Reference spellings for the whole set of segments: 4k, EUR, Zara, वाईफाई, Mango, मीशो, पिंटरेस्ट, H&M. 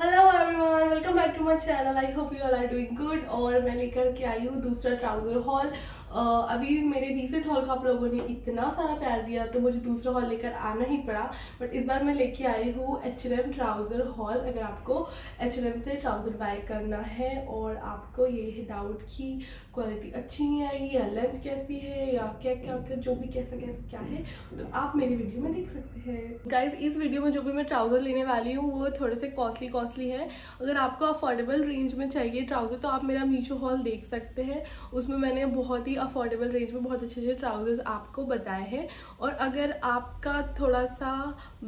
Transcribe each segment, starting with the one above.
Hello everyone, welcome back to my channel. I hope you all are doing good. और मैं लेकर के आई हूँ दूसरा ट्राउज़र हॉल। अभी मेरे रीसेंट हॉल का आप लोगों ने इतना सारा प्यार दिया तो मुझे दूसरा हॉल लेकर आना ही पड़ा। बट इस बार मैं लेके आई हूँ H&M ट्राउज़र हॉल। अगर आपको H&M से ट्राउज़र बाय करना है और आपको ये डाउट कि क्वालिटी अच्छी नहीं आई या लेंथ कैसी है या क्या क्या क्या जो भी कैसा कैसा क्या है तो आप मेरी वीडियो में देख सकते हैं। गाइज, इस वीडियो में जो भी मैं ट्राउज़र लेने वाली हूँ वो थोड़े से कॉस्टली है। अगर आपको अफोर्डेबल रेंज में चाहिए ट्राउज़र तो आप मेरा मीशो हॉल देख सकते हैं। उसमें मैंने बहुत ही अफोर्डेबल रेंज में बहुत अच्छे अच्छे ट्राउज़र्स आपको बताए हैं। और अगर आपका थोड़ा सा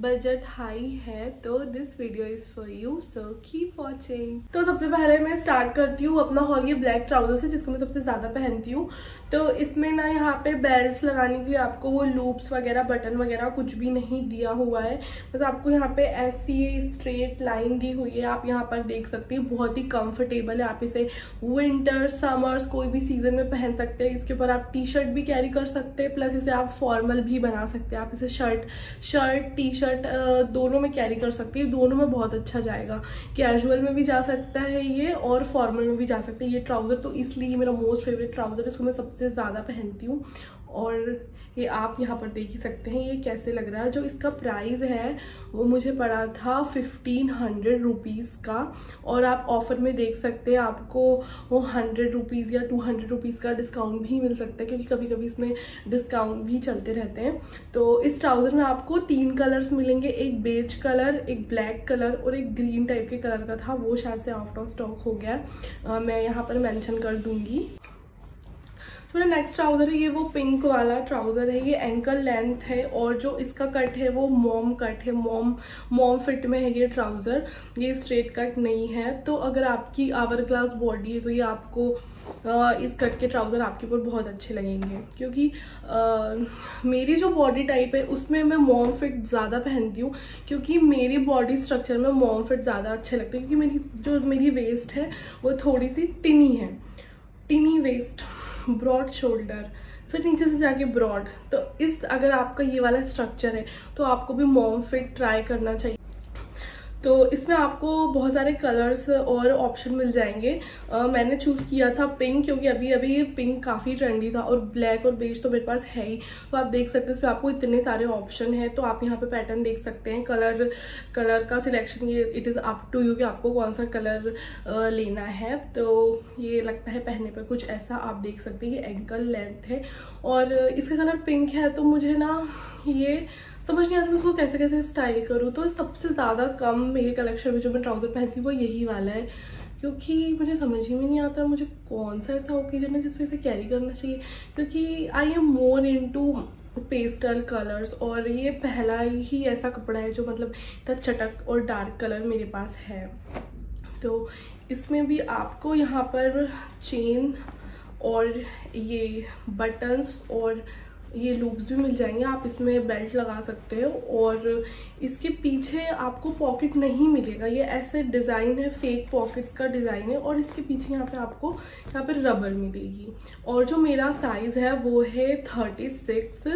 बजट हाई है तो this video is for you, so keep watching. तो सबसे पहले मैं स्टार्ट करती हूँ अपना हॉल। ये ब्लैक ट्राउज़र्स है जिसको मैं सबसे ज़्यादा पहनती हूँ। तो इसमें ना यहाँ पे बेल्ट लगाने के लिए आपको वो लूप्स वगैरह बटन वगैरह कुछ भी नहीं दिया हुआ है। बस आपको यहाँ पे ऐसी स्ट्रेट लाइन दी हुई है, आप यहाँ पर देख सकते हैं। बहुत ही कंफर्टेबल है, आप इसे विंटर समर्स कोई भी सीजन में पहन सकते हैं। इसके ऊपर आप टी शर्ट भी कैरी कर सकते हैं, प्लस इसे आप फॉर्मल भी बना सकते हैं। आप इसे शर्ट टी शर्ट दोनों में कैरी कर सकते हैं। दोनों में बहुत अच्छा जाएगा, कैजुअल में भी जा सकता है ये और फॉर्मल में भी जा सकते हैं। ये ट्राउज़र तो इसलिए मेरा मोस्ट फेवरेट ट्राउज़र है, इसको मैं सबसे ज़्यादा पहनती हूँ। और ये आप यहाँ पर देख ही सकते हैं ये कैसे लग रहा है। जो इसका प्राइस है वो मुझे पड़ा था 1500 रुपीज़ का। और आप ऑफ़र में देख सकते हैं, आपको वो 100 रुपीज़ या 200 रुपीज़ का डिस्काउंट भी मिल सकता है, क्योंकि कभी कभी इसमें डिस्काउंट भी चलते रहते हैं। तो इस ट्राउज़र में आपको 3 कलर्स मिलेंगे, एक बेज कलर, एक ब्लैक कलर और एक ग्रीन टाइप के कलर का था, वो शायद से आउट ऑफ स्टॉक हो गया। मैं यहाँ पर मैंशन कर दूँगी। तो मेरा नेक्स्ट ट्राउज़र है, ये वो पिंक वाला ट्राउज़र है। ये एंकल लेंथ है और जो इसका कट है वो मॉम कट है, मॉम फिट में है ये ट्राउज़र। ये स्ट्रेट कट नहीं है। तो अगर आपकी आवर क्लास बॉडी है तो ये आपको इस कट के ट्राउज़र आपके ऊपर बहुत अच्छे लगेंगे, क्योंकि मेरी जो बॉडी टाइप है उसमें मैं मॉम फिट ज़्यादा पहनती हूँ, क्योंकि मेरी बॉडी स्ट्रक्चर में मॉम फिट ज़्यादा अच्छे लगते हैं। क्योंकि मेरी वेस्ट है वो थोड़ी सी टिनी है, टिनी वेस्ट, ब्रॉड शोल्डर, फिर नीचे से जाके ब्रॉड। तो इस अगर आपका ये वाला स्ट्रक्चर है तो आपको भी मॉम फिट ट्राई करना चाहिए। तो इसमें आपको बहुत सारे कलर्स और ऑप्शन मिल जाएंगे। मैंने चूज़ किया था पिंक, क्योंकि अभी अभी ये पिंक काफ़ी ट्रेंडी था। और ब्लैक और बेज तो मेरे पास है ही, तो आप देख सकते हैं इसमें आपको इतने सारे ऑप्शन हैं। तो आप यहाँ पे पैटर्न देख सकते हैं, कलर का सिलेक्शन ये it is up to you कि आपको कौन सा कलर लेना है। तो ये लगता है पहनने पर कुछ ऐसा, आप देख सकते हैं। ये एंकल लेंथ है और इसका कलर पिंक है। तो मुझे ना ये समझ नहीं आता मैं उसको कैसे कैसे स्टाइल करूँ। तो सबसे ज़्यादा कम मेरे कलेक्शन में जो मैं ट्राउज़र पहनती हूँ वो यही वाला है, क्योंकि मुझे समझ ही में नहीं आता मुझे कौन सा ऐसा ओकेजन है जिसमें इसे कैरी करना चाहिए। क्योंकि I am more into pastel colours और ये पहला ही ऐसा कपड़ा है जो मतलब इतना चटक और डार्क कलर मेरे पास है। तो इसमें भी आपको यहाँ पर चेन और ये बटन्स और ये लूप्स भी मिल जाएंगे। आप इसमें बेल्ट लगा सकते हो और इसके पीछे आपको पॉकेट नहीं मिलेगा। ये ऐसे डिज़ाइन है, फेक पॉकेट्स का डिज़ाइन है। और इसके पीछे यहाँ पे आपको यहाँ पे रबर मिलेगी। और जो मेरा साइज़ है वो है 36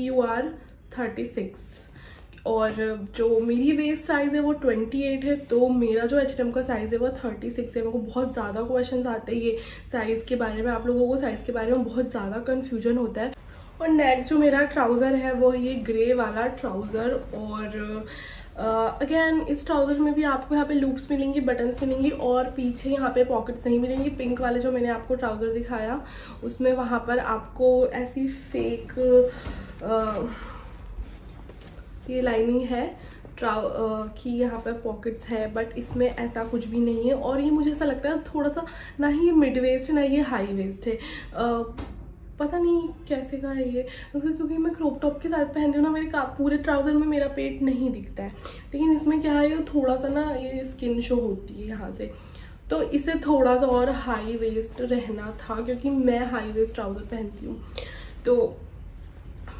EUR 36। और जो मेरी वेस्ट साइज़ है वो 28 है। तो मेरा जो H&M का साइज़ है वो 36 है। मेरे को बहुत ज़्यादा क्वेश्चन आते हैं ये साइज़ के बारे में, आप लोगों को साइज़ के बारे में बहुत ज़्यादा कन्फ्यूजन होता है। और नेक्स्ट जो मेरा ट्राउज़र है वो ये ग्रे वाला ट्राउज़र। और अगेन इस ट्राउज़र में भी आपको यहाँ पे लूप्स मिलेंगी, बटन्स मिलेंगी और पीछे यहाँ पे पॉकेट्स नहीं मिलेंगी। पिंक वाले जो मैंने आपको ट्राउज़र दिखाया उसमें वहाँ पर आपको ऐसी फेक ये लाइनिंग है कि यहाँ पर पॉकेट्स है, बट इसमें ऐसा कुछ भी नहीं है। और ये मुझे ऐसा लगता है थोड़ा सा, ना ही ये मिड वेस्ट है ना ये हाई वेस्ट है, पता नहीं कैसे का है ये। क्योंकि मैं क्रॉप टॉप के साथ पहनती हूँ ना, मेरे पूरे ट्राउज़र में मेरा पेट नहीं दिखता है। लेकिन इसमें क्या है, थोड़ा सा ना ये स्किन शो होती है यहाँ से। तो इसे थोड़ा सा और हाई वेस्ट रहना था, क्योंकि मैं हाई वेस्ट ट्राउज़र पहनती हूँ। तो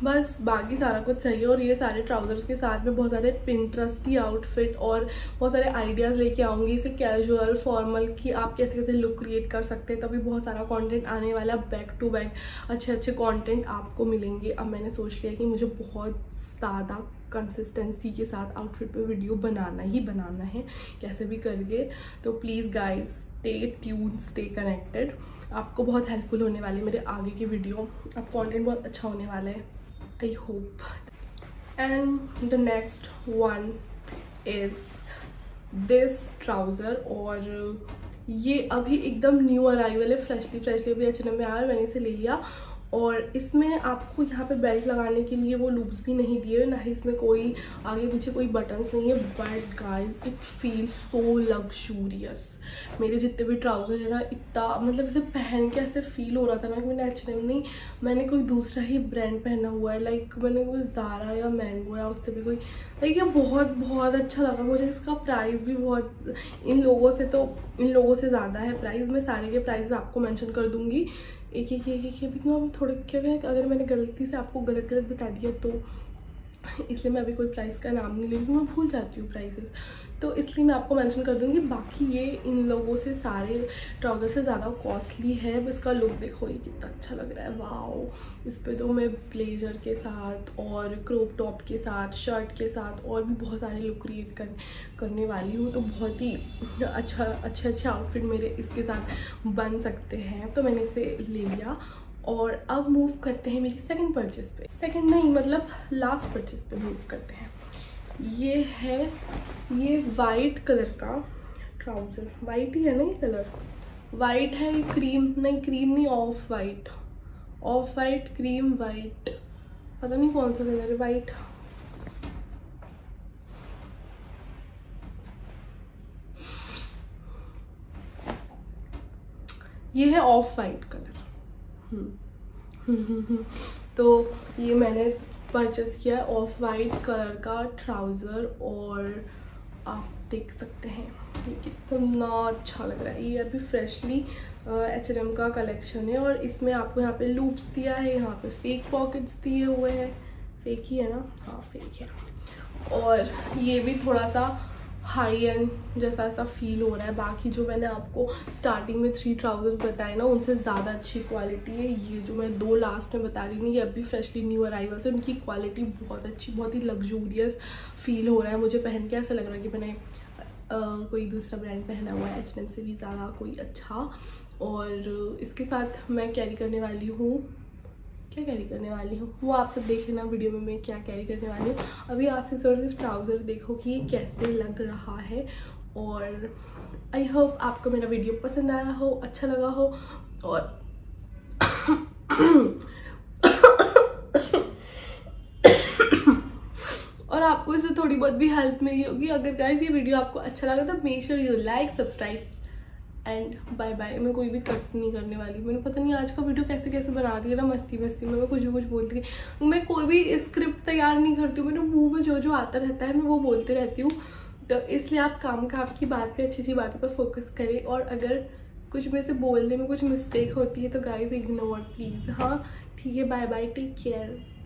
बस बाकी सारा कुछ सही है। और ये सारे ट्राउज़र्स के साथ में बहुत सारे पिंटरेस्टी आउटफिट और बहुत सारे आइडियाज़ लेके आऊँगी इसे कैजुअल फॉर्मल की आप कैसे कैसे लुक क्रिएट कर सकते हैं। तो अभी बहुत सारा कंटेंट आने वाला, बैक टू बैक अच्छे अच्छे कंटेंट आपको मिलेंगे। अब मैंने सोच लिया कि मुझे बहुत ज़्यादा कंसिस्टेंसी के साथ आउटफिट पे वीडियो बनाना ही बनाना है कैसे भी करके। तो please guys stay tune, stay connected, आपको बहुत हेल्पफुल होने वाली मेरे आगे की वीडियो, अब कंटेंट बहुत अच्छा होने वाला है I hope. And the next one is this trouser, और ये अभी एकदम न्यू अराइवल है, फ्रेशली भी H&M में आया, मैंने इसे ले लिया। और इसमें आपको यहाँ पे बेल्ट लगाने के लिए वो लूप्स भी नहीं दिए, ना ही इसमें कोई आगे पीछे कोई बटन्स नहीं है, but guys it feel so luxurious. मेरे जितने भी ट्राउज़र है ना, इतना मतलब इसे पहन के ऐसे फील हो रहा था ना कि मैंने H&M नहीं, मैंने कोई दूसरा ही ब्रांड पहना हुआ है, लाइक मैंने कोई ज़ारा या मैंगो या उससे भी कोई, लाइक ये बहुत बहुत अच्छा लगा मुझे। इसका प्राइस भी बहुत इन लोगों से ज़्यादा है प्राइस। मैं सारे के प्राइस आपको मैंशन कर दूँगी एक एक अभी ना थोड़े, क्या है अगर मैंने गलती से आपको गलत बता दिया तो, इसलिए मैं अभी कोई प्राइस का नाम नहीं ले रही, मैं भूल जाती हूँ प्राइसेस, तो इसलिए मैं आपको मेंशन कर दूँगी। बाकी ये इन लोगों से सारे ट्राउज़र से ज़्यादा कॉस्टली है। इसका लुक देखो, ये कितना अच्छा लग रहा है, वाह। इस पर तो मैं ब्लेजर के साथ और क्रॉप टॉप के साथ, शर्ट के साथ और भी बहुत सारे लुक क्रिएट करने वाली हूँ, तो बहुत ही अच्छे आउटफिट मेरे इसके साथ बन सकते हैं, तो मैंने इसे ले लिया। और अब मूव करते हैं मेरी सेकंड परचेस पे, सेकंड नहीं मतलब लास्ट परचेस पे मूव करते हैं। ये है, ये वाइट कलर का ट्राउज़र, वाइट ही है ना ये कलर, वाइट है, ये क्रीम नहीं ऑफ वाइट क्रीम वाइट, पता नहीं कौन सा कलर है, वाइट ये है, ऑफ वाइट कलर। तो ये मैंने परचेस किया है ऑफ वाइट कलर का ट्राउज़र, और आप देख सकते हैं ये कितना अच्छा लग रहा है। ये अभी फ्रेशली H&M का कलेक्शन है, और इसमें आपको यहाँ पे लूप्स दिया है, यहाँ पे फेक पॉकेट्स दिए हुए हैं, फेक ही है ना, हाँ फेक है। और ये भी थोड़ा सा हाई एंड जैसा ऐसा फील हो रहा है। बाकी जो मैंने आपको स्टार्टिंग में 3 ट्राउज़र्स बताए ना, उनसे ज़्यादा अच्छी क्वालिटी है ये जो मैं 2 लास्ट में बता रही हूँ, ये अभी फ्रेशली न्यू अराइवल्स है, उनकी क्वालिटी बहुत अच्छी, बहुत ही लग्जूरियस फील हो रहा है मुझे पहन के। ऐसा लग रहा है कि मैंने कोई दूसरा ब्रांड पहना हुआ है, H&M से भी ज़्यादा कोई अच्छा। और इसके साथ मैं कैरी करने वाली हूँ, क्या कैरी करने वाली हूँ वो आप सब देख लेना वीडियो में, मैं क्या कैरी करने वाली हूँ। अभी आप सिर्फ ट्राउज़र देखो कि कैसे लग रहा है, और आई होप आपको मेरा वीडियो पसंद आया हो, अच्छा लगा हो। और और आपको इससे थोड़ी बहुत भी हेल्प मिली होगी। अगर गाइस ये वीडियो आपको अच्छा लगा तो make sure you like, subscribe and bye bye. मैं कोई भी कट नहीं करने वाली, मैंने पता नहीं आज का वीडियो कैसे बना दिया ना, मस्ती में मैं कुछ बोलती हूँ, मैं कोई भी स्क्रिप्ट तैयार नहीं करती हूँ, मेरे मुंह में जो आता रहता है मैं वो बोलती रहती हूँ। तो इसलिए आप काम की बात पे, अच्छी बातों पर फोकस करें, और अगर कुछ में से बोलने में कुछ मिस्टेक होती है तो गाइज इग्नोर प्लीज़, हाँ ठीक है, बाय बाय, टेक केयर।